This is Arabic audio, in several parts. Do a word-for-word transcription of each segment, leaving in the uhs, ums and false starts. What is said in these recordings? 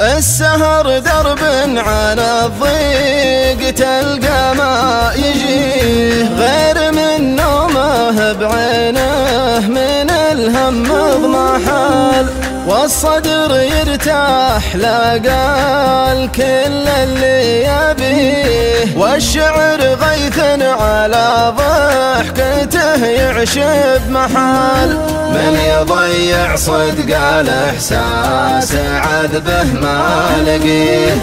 السهر درب على الضيق تلقى ما يجيه غير من نومه بعينه من الهم ضمحل والصدر يرتاح لا قال كل اللي يبيه والشعر غيث على ضحكته يعشب محال من يضيع صدق على إحساس عذبه ما لقيه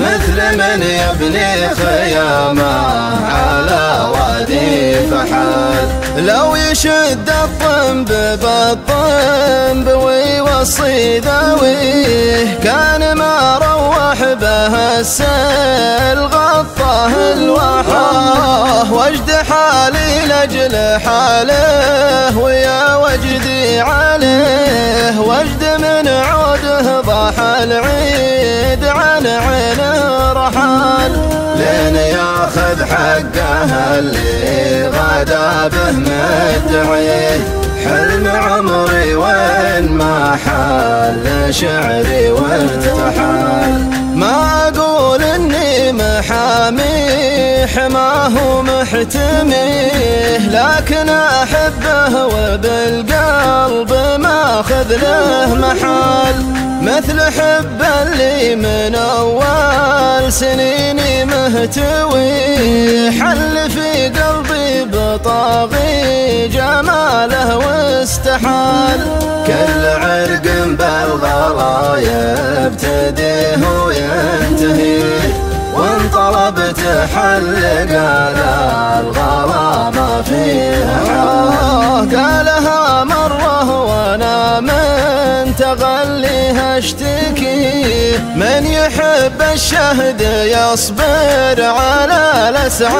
مثل من يبني خيامه على وادي فحال لو يشد الطنب بالطنب ويوصي ذويه كان ما روح به السيل غطاه الوحاه واجد حالي لاجل حاله ويا وجدي عليه واجد من عوده ضاح العيد عن عينه رحال لين ياخذ حقه اللي غدا به مدعيه حلم عمري وين ما حل شعري وارتحال ما اقول اني محاميح ما هو محتميه لكن احبه وبالقلب ماخذ له محال مثل حب اللي من اول سنيني مهتوي حل في قلبي بطاغي جماله واستحال كل عرق بالغرايب ابتديه وينتهي وان طلبت حل قال الغلا ما فيها حال قالها مره وانا من تغليها اشتكي من يحب الشهد يصبر على لسع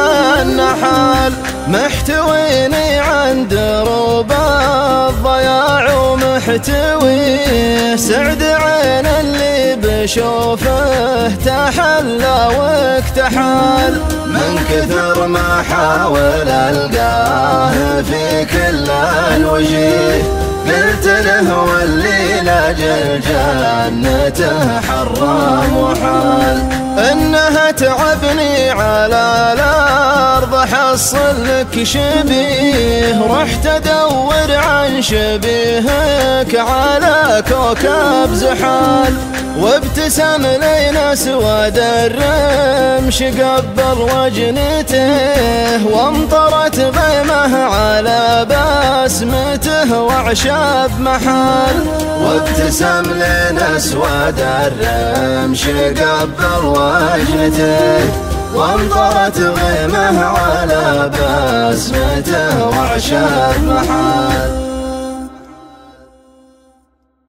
النحال محتويني عن دروب الضياع ومحتويه سعد عين اللي بشوفه تحلى واكتحل من كثر ما حاول القاه في كل الوجيه قلت له واللي لاجل جنته حرام وحال انها تعبني على الارض حصل لك شبيه رحت ادور عن شبيهك على كوكب زحال وابتسم لين اسود الرمش قبل وجنته وامطرت غيمه على بسمته وعشاب محال وابتسم لين اسود الرمش قبل وجنته وامطرت غيمه على بسمته وعشاب محال.